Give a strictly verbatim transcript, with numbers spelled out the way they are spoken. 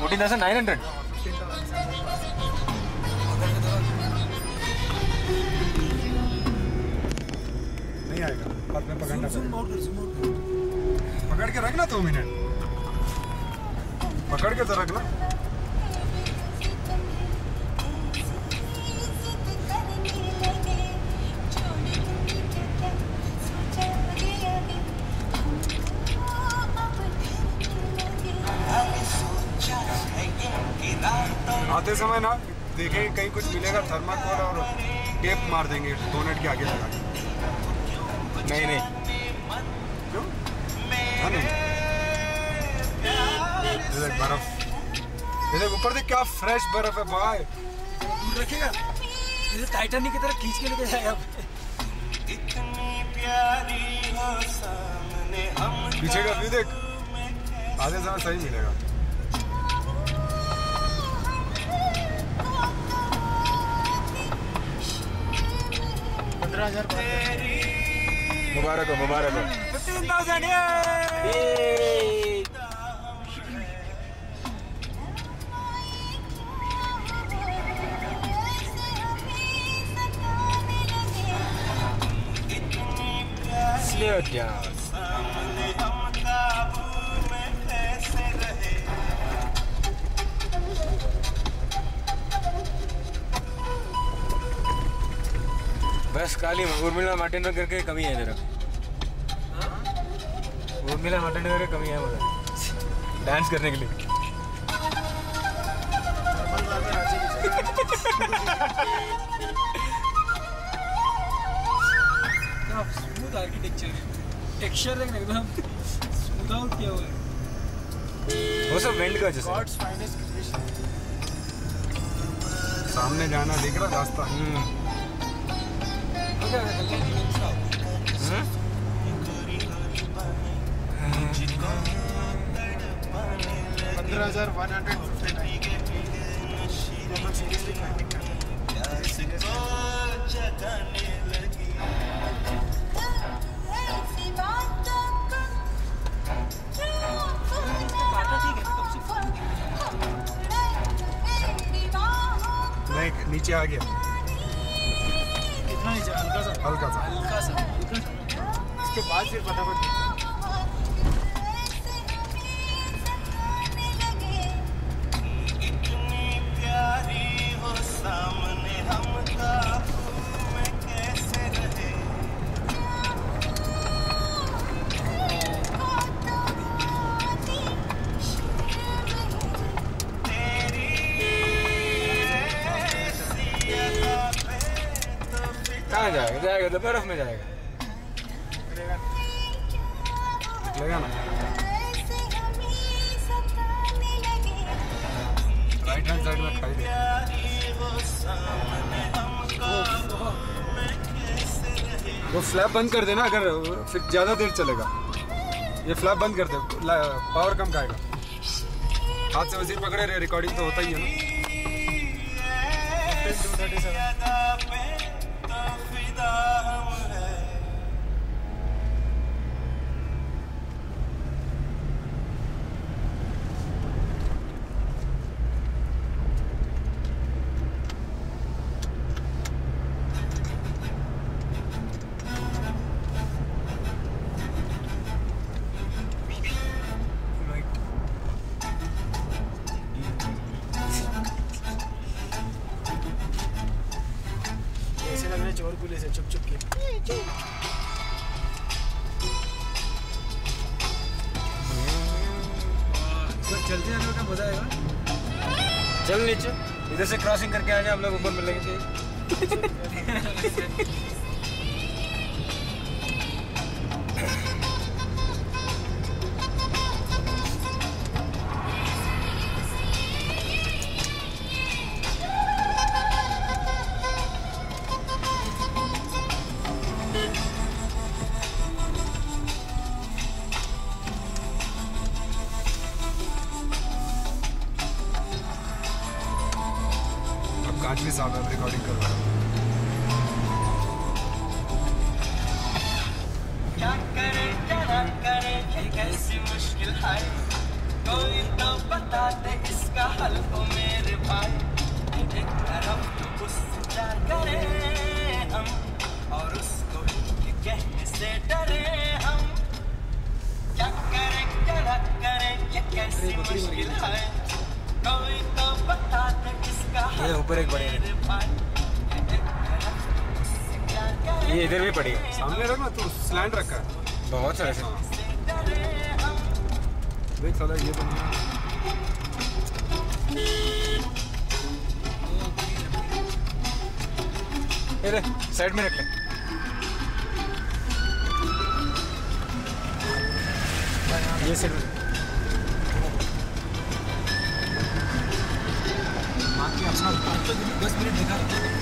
fourteen thousand nine hundred. नहीं आएगा, बाद में पकड़ना पड़ेगा। पकड़ के रखना दो मिनट, पकड़ के तो रखना। आते समय ना देखें कहीं कुछ मिलेगा, थर्माकोल और टेप मार देंगे डोनेट के आगे लगा के। नहीं नहीं क्यों? हाँ नहीं, देख बर्फ, देख ऊपर देख क्या फ्रेश बर्फ है भाई। दूर रखेगा, इसे टाइटैनिक की तरह खींच के लेके जाएगा। पीछे का व्यू देख, आधे समय सही मिलेगा। मुबारक हो, मुबारक हो। फिफ्टीन थाउज़ेंड ये। Slow down. बस खाली उर्मिला मार्टिनर करके कमी है जरा। उर्मिला मार्टिनर करके कमी है मगर डांस करने के लिए। क्या स्मूथ आर्किटेक्चर, टेक्सचर देखना एकदम स्मूथ आउट किया हुआ है। वो सब वेंड का जैसे। सामने जाना दिख रहा रास्ता। नहीं नीचे आ गया नहीं, हल्का सा हल्का सा हल्का सा इसके बाद फिर फटाफट इतनी प्यारी हो सामने हम में कैसे रहे। कहाँ जाएगा? जाएगा तो बर्फ में जाएगा, निकलेगा ना। राइट हैंड साइड में खाई दे। वो फ्लैप बंद कर देना, अगर फिर ज़्यादा देर चलेगा। ये फ्लैप बंद कर दे, पावर कम खाएगा। हाथ से वैसे पकड़े रहे, रिकॉर्डिंग तो होता ही है ना। चोर गुले से चुप चुप के चलते जाने का मजा आएगा। चल नीचे, इधर से क्रॉसिंग करके आ जाए, हम लोग ऊपर मिलेंगे। आज भी साहब आप रिकॉर्डिंग कर रहे हैं। क्या करे क्या करे, कैसी मुश्किल है, कोई तो बता दे इसका। ये ऊपर एक बड़ी है, ये इधर भी पड़ी है, सामने रखना तो स्लैंड रखा है, बहुत सारे देख साला ये अरे साइड में रख ले। ये साइड दस मिनट दिखा।